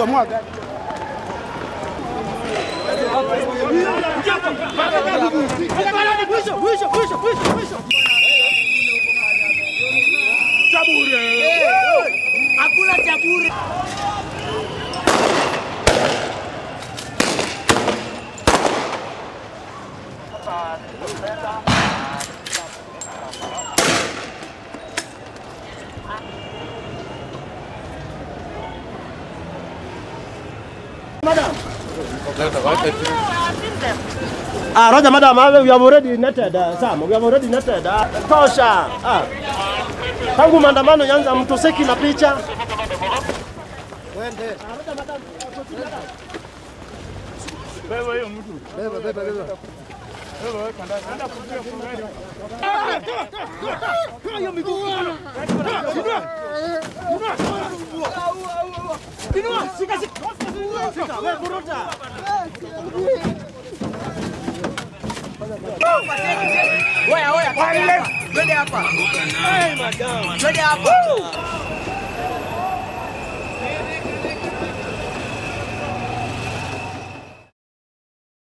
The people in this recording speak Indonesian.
Roger, madam, we have already netted some. We have already netted tosha. Tangu maandamano yanza mtoseki na picha. Wende. Roger, madam. Beba hiyo mtu. Beba. Beba kanda kupiga kupiga. Kwa hiyo miguu. Kinua, sikasika. Wewe burota. Oya, twende hapa. Twende hapa.